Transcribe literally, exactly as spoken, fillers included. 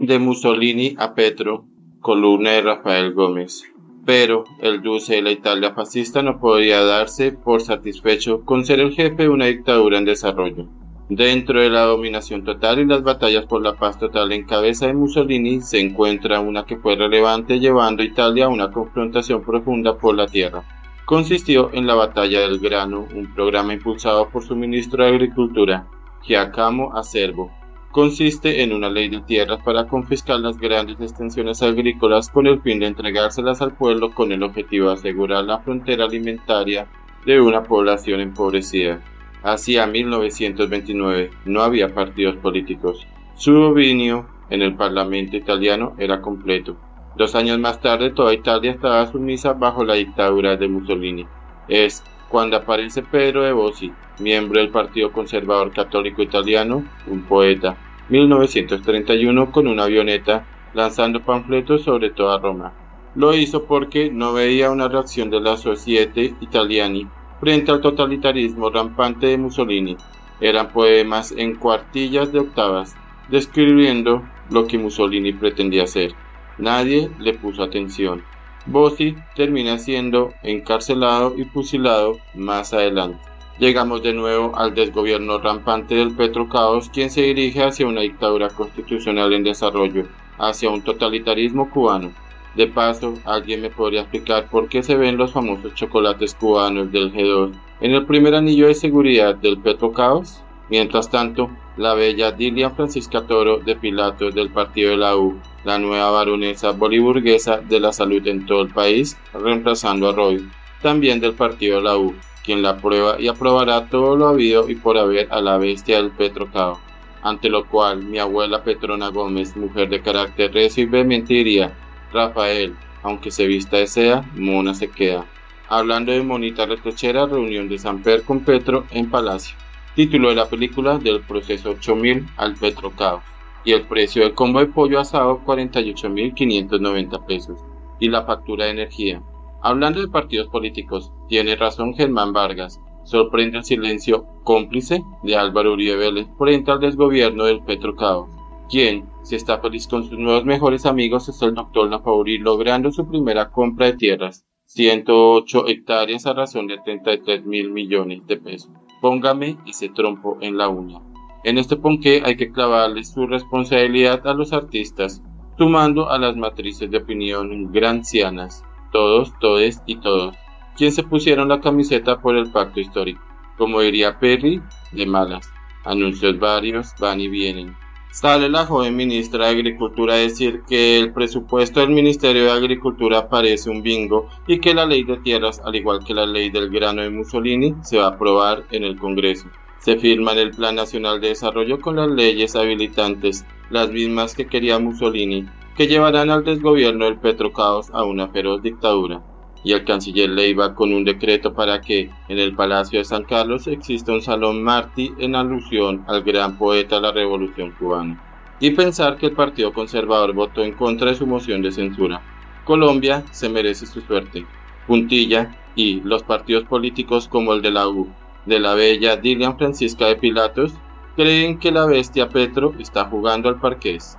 de Mussolini a Petro, columna de Rafael Gómez. Pero el duce de la Italia fascista no podía darse por satisfecho con ser el jefe de una dictadura en desarrollo. Dentro de la dominación total y las batallas por la paz total en cabeza de Mussolini se encuentra una que fue relevante, llevando a Italia a una confrontación profunda por la tierra. Consistió en la Batalla del Grano, un programa impulsado por su ministro de Agricultura, Giacomo Acerbo. Consiste en una ley de tierras para confiscar las grandes extensiones agrícolas con el fin de entregárselas al pueblo con el objetivo de asegurar la frontera alimentaria de una población empobrecida. Hacia mil novecientos veintinueve no había partidos políticos. Su dominio en el Parlamento italiano era completo. Dos años más tarde toda Italia estaba sumisa bajo la dictadura de Mussolini. Es cuando aparece Pedro de Bossi, miembro del Partido Conservador Católico Italiano, un poeta, mil novecientos treinta y uno, con una avioneta, lanzando panfletos sobre toda Roma. Lo hizo porque no veía una reacción de la Societe Italiani frente al totalitarismo rampante de Mussolini. Eran poemas en cuartillas de octavas, describiendo lo que Mussolini pretendía hacer. Nadie le puso atención. Bossi termina siendo encarcelado y fusilado más adelante. Llegamos de nuevo al desgobierno rampante del Petrocaos, quien se dirige hacia una dictadura constitucional en desarrollo, hacia un totalitarismo cubano. De paso, alguien me podría explicar por qué se ven los famosos chocolates cubanos del G dos en el primer anillo de seguridad del Petrocaos. Mientras tanto, la bella Dilian Francisca Toro de Pilato, del partido de la U, la nueva baronesa boliburguesa de la salud en todo el país, reemplazando a Roy, también del partido de la U, quien la aprueba y aprobará todo lo habido y por haber a la bestia del Petrocao, ante lo cual mi abuela Petrona Gómez, mujer de carácter recio y vehemente, diría: Rafael, aunque se vista de seda, mona se queda. Hablando de monita retochera, reunión de Samper con Petro en Palacio. Título de la película: Del proceso ocho mil al Petrocaos. Y el precio del combo de pollo asado: cuarenta y ocho mil quinientos noventa pesos. Y la factura de energía. Hablando de partidos políticos, tiene razón Germán Vargas. Sorprende el silencio cómplice de Álvaro Uribe Vélez frente al desgobierno del Petrocaos. Quien, si está feliz con sus nuevos mejores amigos, es el doctor Lafaurie, logrando su primera compra de tierras: ciento ocho hectáreas a razón de treinta y tres mil millones de pesos. Póngame ese trompo en la uña. En este ponqué hay que clavarle su responsabilidad a los artistas, sumando a las matrices de opinión grancianas, todos, todes y todos, quienes se pusieron la camiseta por el pacto histórico. Como diría Perry, de malas. Anuncios varios van y vienen. Sale la joven ministra de Agricultura a decir que el presupuesto del Ministerio de Agricultura parece un bingo y que la ley de tierras, al igual que la ley del grano de Mussolini, se va a aprobar en el Congreso. Se firma el Plan Nacional de Desarrollo con las leyes habilitantes, las mismas que quería Mussolini, que llevarán al desgobierno del Petrocaos a una feroz dictadura. Y el canciller Leiva con un decreto para que en el Palacio de San Carlos exista un salón Martí en alusión al gran poeta de la Revolución Cubana. Y pensar que el Partido Conservador votó en contra de su moción de censura. Colombia se merece su suerte. Puntilla y los partidos políticos como el de la U, de la bella Dilian Francisca de Pilatos, creen que la bestia Petro está jugando al parqués.